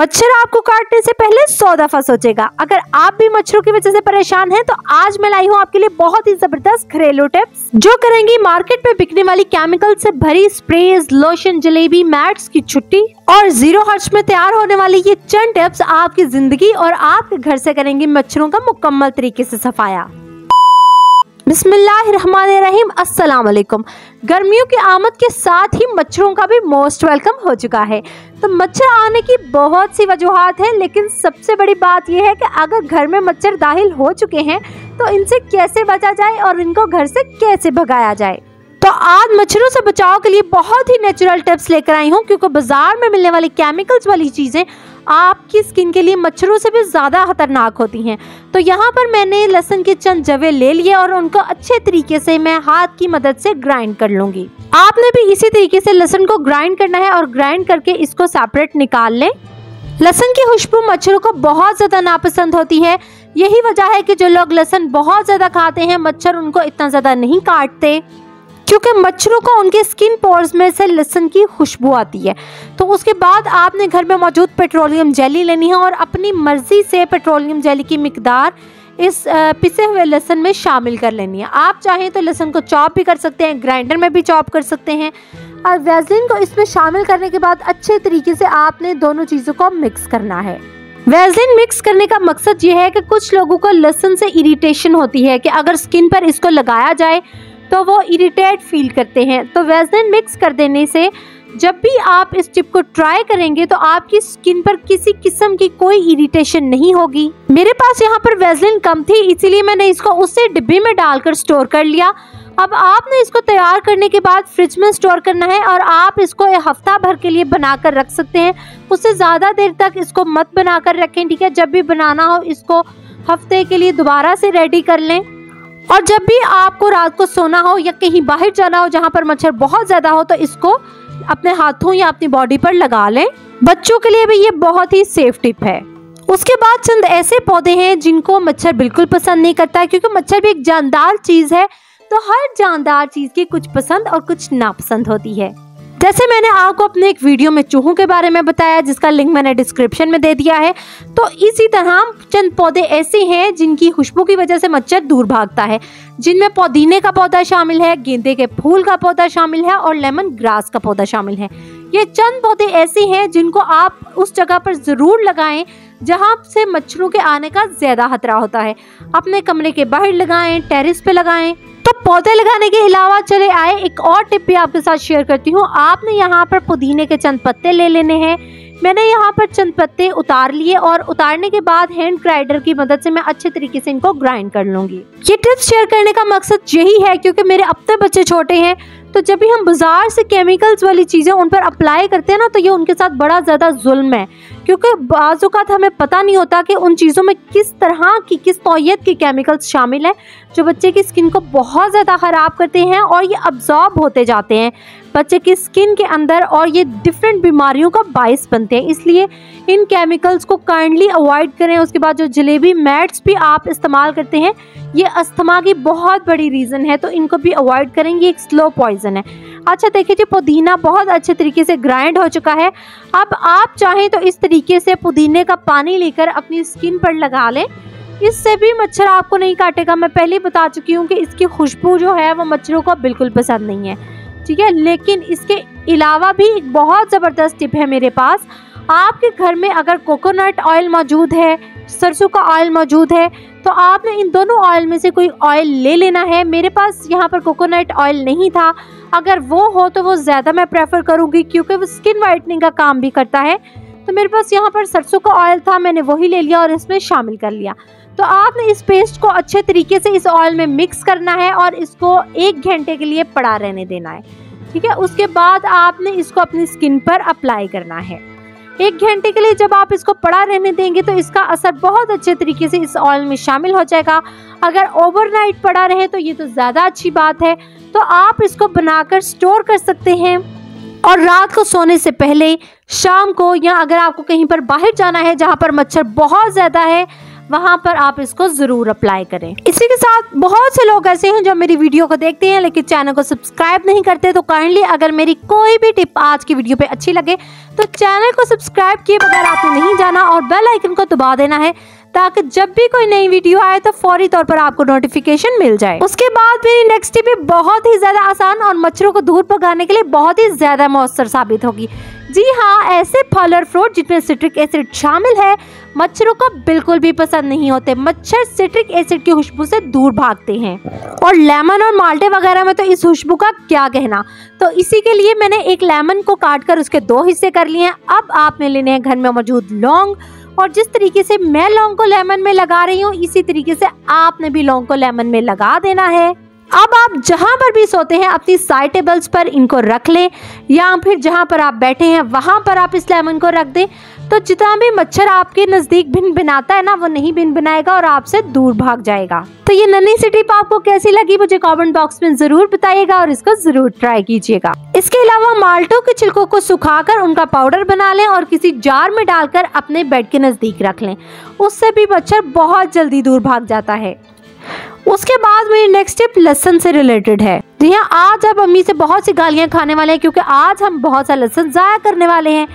मच्छर आपको काटने से पहले 100 दफा सोचेगा। अगर आप भी मच्छरों की वजह से परेशान हैं तो आज मैं लाई हूँ आपके लिए बहुत ही जबरदस्त घरेलू टिप्स जो करेंगी मार्केट में बिकने वाली केमिकल से भरी स्प्रेज, लोशन, जलेबी, मैट्स की छुट्टी और जीरो खर्च में तैयार होने वाली ये चंद टिप्स आपकी जिंदगी और आपके घर से करेंगी मच्छरों का मुकम्मल तरीके से सफाया। बिस्मिल्लाहिर्रहमानिर्रहीम, अस्सलाम वालेकुम। गर्मियों की आमद के साथ ही मच्छरों का भी मोस्ट वेलकम हो चुका है। तो मच्छर आने की बहुत सी वजूहात हैं, लेकिन सबसे बड़ी बात यह है कि अगर घर में मच्छर दाखिल हो चुके हैं तो इनसे कैसे बचा जाए और इनको घर से कैसे भगाया जाए। तो आज मच्छरों से बचाव के लिए बहुत ही नेचुरल टिप्स लेकर आई हूँ, क्योंकि बाजार में मिलने वाली केमिकल्स वाली चीज़ें आपकी स्किन के लिए मच्छरों से भी ज़्यादा खतरनाक होती हैं। तो यहाँ पर मैंने लहसुन के चंद जवे ले लिए और उनको अच्छे तरीके से मैं हाथ की मदद से ग्राइंड कर लूँगी। आपने भी इसी तरीके से लहसुन को ग्राइंड करना है और ग्राइंड करके इसको सेपरेट निकाल लें। लहसुन की खुशबू मच्छरों को बहुत ज़्यादा नापसंद होती है। यही वजह है कि जो लोग लहसुन बहुत ज़्यादा खाते हैं मच्छर उनको इतना ज़्यादा नहीं काटते, क्योंकि मच्छरों को उनके स्किन पोर्स में से लहसुन की खुशबू आती है। तो उसके बाद आपने घर में मौजूद पेट्रोलियम जेली लेनी है और अपनी मर्ज़ी से पेट्रोलियम जेली की मिकदार इस पिसे हुए लहसुन में शामिल कर लेनी है। आप चाहें तो लहसुन को चॉप भी कर सकते हैं, ग्राइंडर में भी चॉप कर सकते हैं। और वैसलीन को इसमें शामिल करने के बाद अच्छे तरीके से आपने दोनों चीज़ों को मिक्स करना है। वैसलीन मिक्स करने का मकसद ये है कि कुछ लोगों को लहसुन से इरिटेशन होती है कि अगर स्किन पर इसको लगाया जाए तो वो इरिटेट फील करते हैं। तो वैसलीन मिक्स कर देने से जब भी आप इस टिप को ट्राई करेंगे तो आपकी स्किन पर किसी किस्म की कोई इरिटेशन नहीं होगी। मेरे पास यहाँ पर वैसलीन कम थी, इसीलिए मैंने इसको उसी डिब्बे में डालकर स्टोर कर लिया। अब आपने इसको तैयार करने के बाद फ्रिज में स्टोर करना है और आप इसको एक हफ्ता भर के लिए बनाकर रख सकते हैं। उससे ज़्यादा देर तक इसको मत बनाकर रखें, ठीक है। जब भी बनाना हो इसको हफ्ते के लिए दोबारा से रेडी कर लें। और जब भी आपको रात को सोना हो या कहीं बाहर जाना हो जहाँ पर मच्छर बहुत ज़्यादा हो तो इसको अपने हाथों या अपनी बॉडी पर लगा लें। बच्चों के लिए भी ये बहुत ही सेफ टिप है। उसके बाद चंद ऐसे पौधे हैं जिनको मच्छर बिल्कुल पसंद नहीं करता है, क्योंकि मच्छर भी एक जानदार चीज़ है। तो हर जानदार चीज़ की कुछ पसंद और कुछ नापसंद होती है। जैसे मैंने आपको अपने एक वीडियो में चूहों के बारे में बताया, जिसका लिंक मैंने डिस्क्रिप्शन में दे दिया है। तो इसी तरह चंद पौधे ऐसे हैं जिनकी खुशबू की वजह से मच्छर दूर भागता है, जिनमें पुदीने का पौधा शामिल है, गेंदे के फूल का पौधा शामिल है और लेमन ग्रास का पौधा शामिल है। ये चंद पौधे ऐसे हैं जिनको आप उस जगह पर ज़रूर लगाएं जहाँ से मच्छरों के आने का ज़्यादा खतरा होता है। अपने कमरे के बाहर लगाएं, टेरेस पे लगाएं। तो पौधे लगाने के अलावा चले आए एक और टिप भी आपके साथ शेयर करती हूँ। आपने यहाँ पर पुदीने के चंद पत्ते ले लेने हैं। मैंने यहाँ पर चंद पत्ते उतार लिए और उतारने के बाद हैंड ग्राइंडर की मदद से मैं अच्छे तरीके से इनको ग्राइंड कर लूँगी। ये टिप्स शेयर करने का मकसद यही है क्योंकि मेरे अपने बच्चे छोटे हैं, तो जब भी हम बाज़ार से केमिकल्स वाली चीज़ें उन पर अप्लाई करते हैं ना, तो ये उनके साथ बड़ा ज़्यादा जुल्म है, क्योंकि बाज़ औक़ात हमें पता नहीं होता कि उन चीज़ों में किस तरह की, किस नौयत के केमिकल्स शामिल हैं जो बच्चे की स्किन को बहुत ज़्यादा ख़राब करते हैं और ये अब्ज़ॉर्ब होते जाते हैं बच्चे की स्किन के अंदर और ये डिफरेंट बीमारियों का बायस बनते हैं। इसलिए इन केमिकल्स को काइंडली अवॉइड करें। उसके बाद जो जलेबी मैट्स भी आप इस्तेमाल करते हैं ये अस्थमा की बहुत बड़ी रीज़न है, तो इनको भी अवॉइड करें। ये एक स्लो पॉइजन है। अच्छा देखिए जी, पुदीना बहुत अच्छे तरीके से ग्राइंड हो चुका है। अब आप चाहें तो इस तरीके से पुदीने का पानी लेकर अपनी स्किन पर लगा लें, इससे भी मच्छर आपको नहीं काटेगा। मैं पहले ही बता चुकी हूँ कि इसकी खुशबू जो है वो मच्छरों को बिल्कुल पसंद नहीं है, ठीक है। लेकिन इसके अलावा भी एक बहुत ज़बरदस्त टिप है मेरे पास। आपके घर में अगर कोकोनट ऑयल मौजूद है, सरसों का ऑयल मौजूद है, तो आपने इन दोनों ऑयल में से कोई ऑयल ले लेना है। मेरे पास यहाँ पर कोकोनट ऑयल नहीं था, अगर वो हो तो वो ज़्यादा मैं प्रेफर करूँगी क्योंकि वो स्किन वाइटनिंग का काम भी करता है। तो मेरे पास यहाँ पर सरसों का ऑयल था, मैंने वही ले लिया और इसमें शामिल कर लिया। तो आपने इस पेस्ट को अच्छे तरीके से इस ऑयल में मिक्स करना है और इसको 1 घंटे के लिए पड़ा रहने देना है, ठीक है। उसके बाद आपने इसको अपनी स्किन पर अप्लाई करना है। 1 घंटे के लिए जब आप इसको पड़ा रहने देंगे तो इसका असर बहुत अच्छे तरीके से इस ऑयल में शामिल हो जाएगा। अगर ओवरनाइट पड़ा रहे तो ये तो ज़्यादा अच्छी बात है। तो आप इसको बनाकर स्टोर कर सकते हैं और रात को सोने से पहले, शाम को, या अगर आपको कहीं पर बाहर जाना है जहाँ पर मच्छर बहुत ज़्यादा है, वहाँ पर आप इसको जरूर अप्लाई करें। इसी के साथ बहुत से लोग ऐसे हैं जो मेरी वीडियो को देखते हैं लेकिन चैनल को सब्सक्राइब नहीं करते, तो काइंडली अगर मेरी कोई भी टिप आज की वीडियो पे अच्छी लगे तो चैनल को सब्सक्राइब किए बगैर आपने नहीं जाना और बेल आइकन को दबा देना है ताकि जब भी कोई नई वीडियो आए तो फौरी तौर पर आपको नोटिफिकेशन मिल जाए। उसके बाद मेरी नेक्स्ट टिप बहुत ही ज्यादा आसान और मच्छरों को दूर भगाने के लिए बहुत ही ज्यादा मौसर साबित होगी। जी हाँ, ऐसे फल और फ्रूट जिनमें सिट्रिक एसिड शामिल है मच्छरों को बिल्कुल भी पसंद नहीं होते। मच्छर सिट्रिक एसिड की खुशबू से दूर भागते हैं और लेमन और माल्टे वगैरह में तो इस खुशबू का क्या कहना। तो इसी के लिए मैंने एक लेमन को काटकर उसके दो हिस्से कर लिए हैं। अब आपने लेने हैं घर में मौजूद लौंग, और जिस तरीके से मैं लौंग को लेमन में लगा रही हूँ इसी तरीके से आपने भी लौंग को लेमन में लगा देना है। अब आप जहाँ पर भी सोते हैं अपनी साइड टेबल्स पर इनको रख लें या फिर जहाँ पर आप बैठे हैं वहाँ पर आप इस लेमन को रख दें, तो जितना भी मच्छर आपके नज़दीक भिन भिनाता है ना वो नहीं भिन भिनाएगा और आपसे दूर भाग जाएगा। तो ये नन्ही सी टिप आपको कैसी लगी मुझे कमेंट बॉक्स में ज़रूर बताइएगा और इसको ज़रूर ट्राई कीजिएगा। इसके अलावा माल्टों के छिलकों को सुखाकर उनका पाउडर बना लें और किसी जार में डालकर अपने बेड के नज़दीक रख लें, उससे भी मच्छर बहुत जल्दी दूर भाग जाता है। उसके बाद मेरी नेक्स्ट टिप लहसुन से रिलेटेड है। जी हाँ, आज आप अम्मी से बहुत सी गालियाँ खाने वाले हैं क्योंकि आज हम बहुत सा लहसुन ज़ाया करने वाले हैं।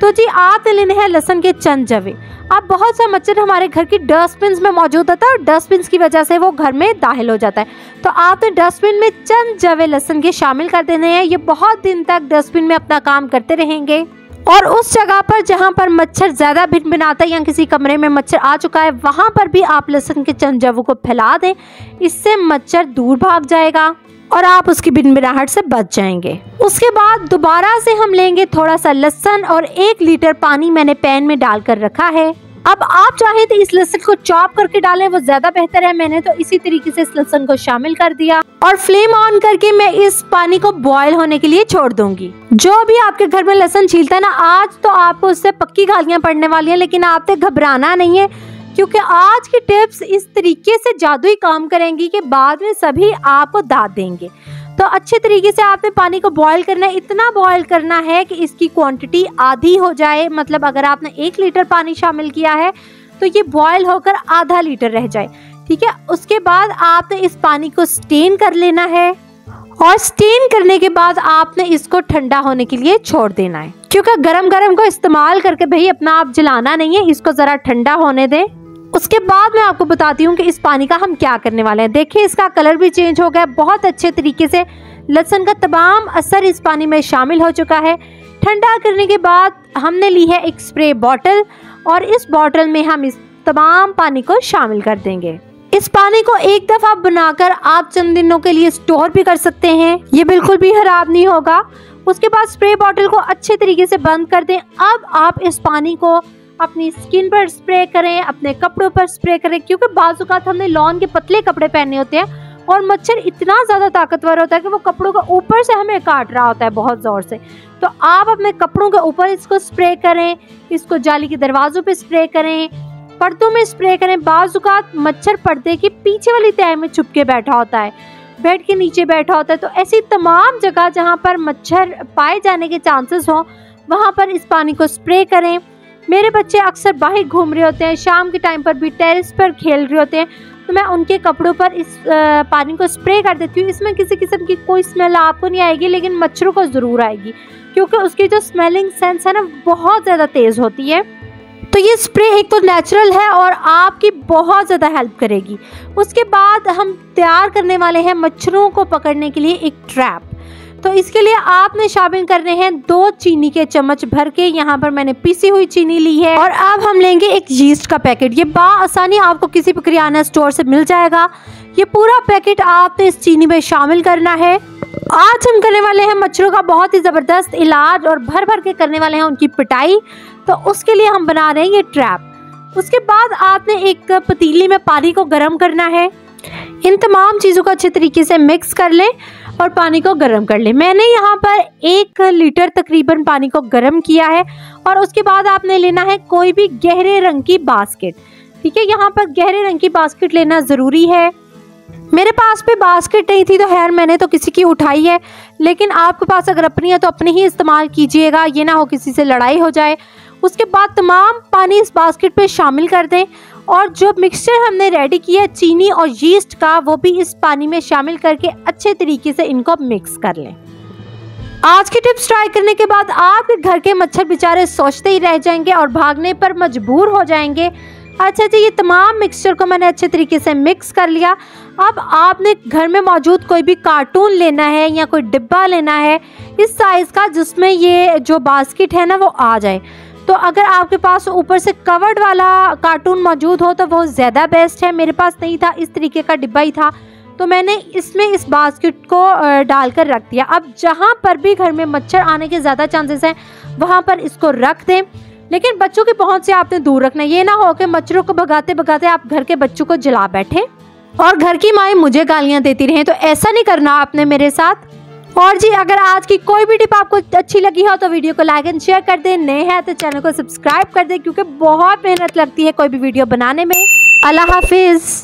तो जी आज लेने हैं लहसुन के चंद जवे। अब बहुत सा मच्छर हमारे घर की डस्टबिन में मौजूद होता है और डस्टबिन की वजह से वो घर में दाखिल हो जाता है, तो आपने डस्टबिन में चंद जवे लहसुन के शामिल कर देने हैं। ये बहुत दिन तक डस्टबिन में अपना काम करते रहेंगे और उस जगह पर जहाँ पर मच्छर ज़्यादा भिन भिनाता है या किसी कमरे में मच्छर आ चुका है वहाँ पर भी आप लहसुन के चंद जवों को फैला दें, इससे मच्छर दूर भाग जाएगा और आप उसकी भिन भिनाहट से बच जाएंगे। उसके बाद दोबारा से हम लेंगे थोड़ा सा लहसुन और 1 लीटर पानी मैंने पैन में डालकर रखा है। अब आप चाहें तो इस लहसुन को चॉप करके डालें, वो ज़्यादा बेहतर है। मैंने तो इसी तरीके से इस लहसुन को शामिल कर दिया और फ्लेम ऑन करके मैं इस पानी को बॉयल होने के लिए छोड़ दूंगी। जो भी आपके घर में लहसुन छीलता है ना, आज तो आपको उससे पक्की गालियाँ पड़ने वाली हैं, लेकिन आपसे घबराना नहीं है क्योंकि आज की टिप्स इस तरीके से जादुई काम करेंगी कि बाद में सभी आपको दाद देंगे। तो अच्छे तरीके से आपने पानी को बॉयल करना है, इतना बॉयल करना है कि इसकी क्वांटिटी आधी हो जाए। मतलब अगर आपने 1 लीटर पानी शामिल किया है तो ये बॉयल होकर आधा लीटर रह जाए, ठीक है। उसके बाद आपने इस पानी को स्टेन कर लेना है और स्टेन करने के बाद आपने इसको ठंडा होने के लिए छोड़ देना है क्योंकि गरम गरम को इस्तेमाल करके भाई अपना आप जलाना नहीं है, इसको ज़रा ठंडा होने दें। उसके बाद मैं आपको बताती हूँ कि इस पानी का हम क्या करने वाले हैं। देखिए इसका कलर भी चेंज हो गया, बहुत अच्छे तरीके से लहसुन का तमाम असर इस पानी में शामिल हो चुका है। ठंडा करने के बाद हमने ली है एक स्प्रे बॉटल और इस बॉटल में हम इस तमाम पानी को शामिल कर देंगे। इस पानी को एक दफ़ा बनाकर आप चंद दिनों के लिए स्टोर भी कर सकते हैं, ये बिल्कुल भी ख़राब नहीं होगा। उसके बाद स्प्रे बॉटल को अच्छे तरीके से बंद कर दें। अब आप इस पानी को अपनी स्किन पर स्प्रे करें, अपने कपड़ों पर स्प्रे करें क्योंकि बाज़ औक़ात हमने लॉन के पतले कपड़े पहने होते हैं और मच्छर इतना ज़्यादा ताकतवर होता है कि वो कपड़ों के ऊपर से हमें काट रहा होता है बहुत ज़ोर से। तो आप अपने कपड़ों के ऊपर इसको स्प्रे करें, इसको जाली के दरवाज़ों पर स्प्रे करें, पर्दों में स्प्रे करें। बाज़ औक़ात मच्छर पर्दे के पीछे वाली तह में छुप के बैठा होता है, बेड के नीचे बैठा होता है, तो ऐसी तमाम जगह जहां पर मच्छर पाए जाने के चांसेस हों वहां पर इस पानी को स्प्रे करें। मेरे बच्चे अक्सर बाहर घूम रहे होते हैं, शाम के टाइम पर भी टेरेस पर खेल रहे होते हैं, तो मैं उनके कपड़ों पर इस पानी को स्प्रे कर देती हूँ। इसमें किसी किस्म की कोई स्मेल आपको नहीं आएगी लेकिन मच्छरों को ज़रूर आएगी क्योंकि उसकी जो स्मेलिंग सेंस है ना बहुत ज़्यादा तेज़ होती है। तो ये स्प्रे एक तो नेचुरल है और आपकी बहुत ज़्यादा हेल्प करेगी। उसके बाद हम तैयार करने वाले हैं मच्छरों को पकड़ने के लिए एक ट्रैप। तो इसके लिए आपने शामिल करने हैं 2 चीनी के चम्मच भर के, यहाँ पर मैंने पीसी हुई चीनी ली है। और अब हम लेंगे एक यीस्ट का पैकेट, ये बआसानी आपको किसी भी किराना स्टोर से मिल जाएगा। ये पूरा पैकेट आपने इस चीनी में शामिल करना है। आज हम करने वाले हैं मच्छरों का बहुत ही ज़बरदस्त इलाज और भर भर के करने वाले हैं उनकी पिटाई, तो उसके लिए हम बना रहे हैं ये ट्रैप। उसके बाद आपने एक पतीली में पानी को गर्म करना है, इन तमाम चीज़ों को अच्छे तरीके से मिक्स कर लें और पानी को गर्म कर लें। मैंने यहाँ पर 1 लीटर तकरीबन पानी को गर्म किया है। और उसके बाद आपने लेना है कोई भी गहरे रंग की बास्केट, ठीक है। यहाँ पर गहरे रंग की बास्केट लेना ज़रूरी है। मेरे पास पे बास्केट नहीं थी तो खैर मैंने तो किसी की उठाई है, लेकिन आपके पास अगर अपनी है तो अपने ही इस्तेमाल कीजिएगा, ये ना हो किसी से लड़ाई हो जाए। उसके बाद तमाम पानी इस बास्केट पे शामिल कर दें और जो मिक्सचर हमने रेडी किया चीनी और यीस्ट का, वो भी इस पानी में शामिल करके अच्छे तरीके से इनको मिक्स कर लें। आज की टिप्स ट्राई करने के बाद आपके घर के मच्छर बेचारे सोचते ही रह जाएंगे और भागने पर मजबूर हो जाएंगे। अच्छा जी, ये तमाम मिक्सचर को मैंने अच्छे तरीके से मिक्स कर लिया। अब आपने घर में मौजूद कोई भी कार्टून लेना है या कोई डिब्बा लेना है इस साइज़ का जिसमें ये जो बास्केट है ना वो आ जाए। तो अगर आपके पास ऊपर से कवर्ड वाला कार्टून मौजूद हो तो वो ज़्यादा बेस्ट है। मेरे पास नहीं था, इस तरीके का डिब्बा ही था, तो मैंने इसमें इस बास्केट को डालकर रख दिया। अब जहाँ पर भी घर में मच्छर आने के ज़्यादा चांसेस हैं वहाँ पर इसको रख दें, लेकिन बच्चों की पहुँच से आपने दूर रखना, ये ना हो कि मच्छरों को भगाते भगाते आप घर के बच्चों को जला बैठें और घर की माएँ मुझे गालियाँ देती रहें, तो ऐसा नहीं करना आपने मेरे साथ। और जी, अगर आज की कोई भी टिप आपको अच्छी लगी हो तो वीडियो को लाइक एंड शेयर कर दें, नए हैं तो चैनल को सब्सक्राइब कर दें, क्योंकि बहुत मेहनत लगती है कोई भी वीडियो बनाने में। अल्लाह हाफिज़।